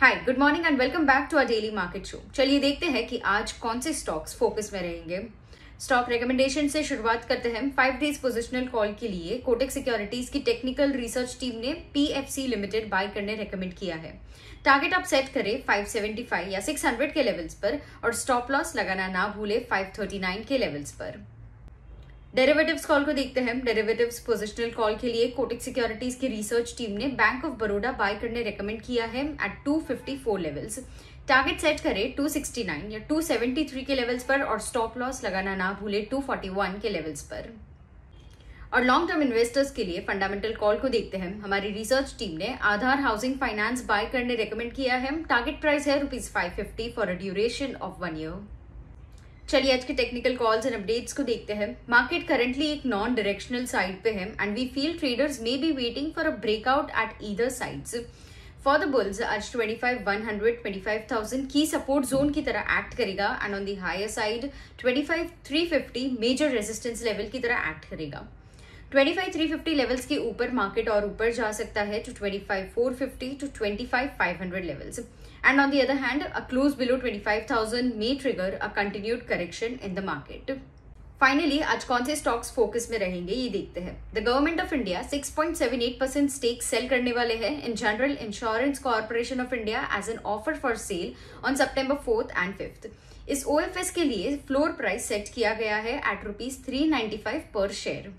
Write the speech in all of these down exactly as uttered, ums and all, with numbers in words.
Hi good morning and welcome back to our daily market show. चलिए देखते हैं कि आज कौन से स्टॉक्स फोकस में रहेंगे। स्टॉक रिकमेंडेशन से शुरुआत करते हैं। फाइव डेज पोजिशनल कॉल के लिए कोटक सिक्योरिटीज की टेक्निकल रिसर्च टीम ने पीएफसी लिमिटेड बाय करने रेकमेंड किया है। टारगेट आप सेट करें फाइव सेवेंटी फाइव या सिक्स हंड्रेड के लेवल्स पर और स्टॉप लॉस लगाना ना भूले फाइव थर्टी नाइन के लेवल्स पर। डेरिवेटिव्स कॉल को देखते हैं। डेरिवेटिव्स पोजिशनल कॉल के लिए कोटक सिक्योरिटीज की रिसर्च टीम ने बैंक ऑफ बड़ौदा बाय करने रेकमेंड किया है at two fifty four levels. Target set करें टू सिक्सटी नाइन या टू सेवेंटी थ्री के लेवल्स पर और स्टॉप लॉस लगाना ना भूले टू फोर्टी वन के लेवल्स पर। और लॉन्ग टर्म इन्वेस्टर्स के लिए फंडामेंटल कॉल को देखते हैं। हमारी रिसर्च टीम ने आधार हाउसिंग फाइनेंस बाय करने रेकमेंड किया है। टारगेट प्राइस है rupees five fifty for a duration of one year. चलिए आज के टेक्निकल कॉल्स एंड अपडेट्स को देखते हैं। मार्केट करंटली एक नॉन डायरेक्शनल साइड पे है and we feel traders may be waiting for a breakout at either sides. For the bulls आज twenty five one hundred twenty five thousand की support zone की तरह एक्ट करेगा and on the higher side twenty five three fifty major resistance level की तरह act करेगा। Twenty five three fifty levels के ऊपर मार्केट और ऊपर जा सकता है to twenty five four fifty to twenty five five hundred levels and on the other hand a close below twenty five thousand may trigger a continued correction in the market. Finally आज कौन से stocks focus में रहेंगे ये देखते हैं। The government of India six point seven eight percent stake sale करने वाले हैं in general insurance corporation of India as an offer for sale on September fourth and fifth. इस ओएफएस के लिए फ्लोर प्राइस सेट किया गया है at rupees three ninety five per share.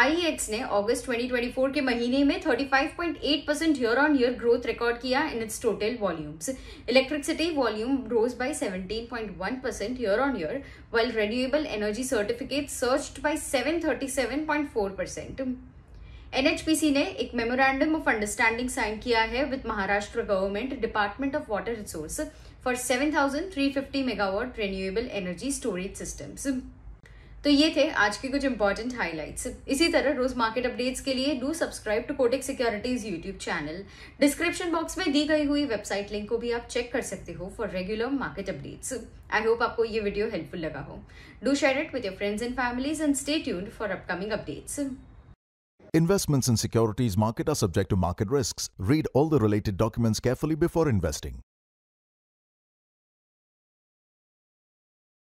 IEX ने अगस्त ट्वेंटी ट्वेंटी फोर के महीने में thirty five point eight percent year on year growth record किया in its total volumes. Electricity volume rose by seventeen point one percent year on year while renewable energy certificate surged by seven thirty seven point four percent. NHPC ने एक memorandum of understanding sign किया है with Maharashtra government department of water resource for seven thousand three fifty megawatt renewable energy storage systems. तो ये थे आज के कुछ इंपॉर्टेंट हाइलाइट्स। इसी तरह रोज मार्केट अपडेट्स के लिए do subscribe to Kotak securities YouTube channel. Description box में दी गई हुई वेबसाइट लिंक को भी आप चेक कर सकते हो for regular market updates. I hope आपको ये वीडियो हेल्पफुल लगा हो। Do share it with your friends and families and stay tuned for upcoming updates. Investments in securities market are subject to market risks. Read all the related documents carefully before investing.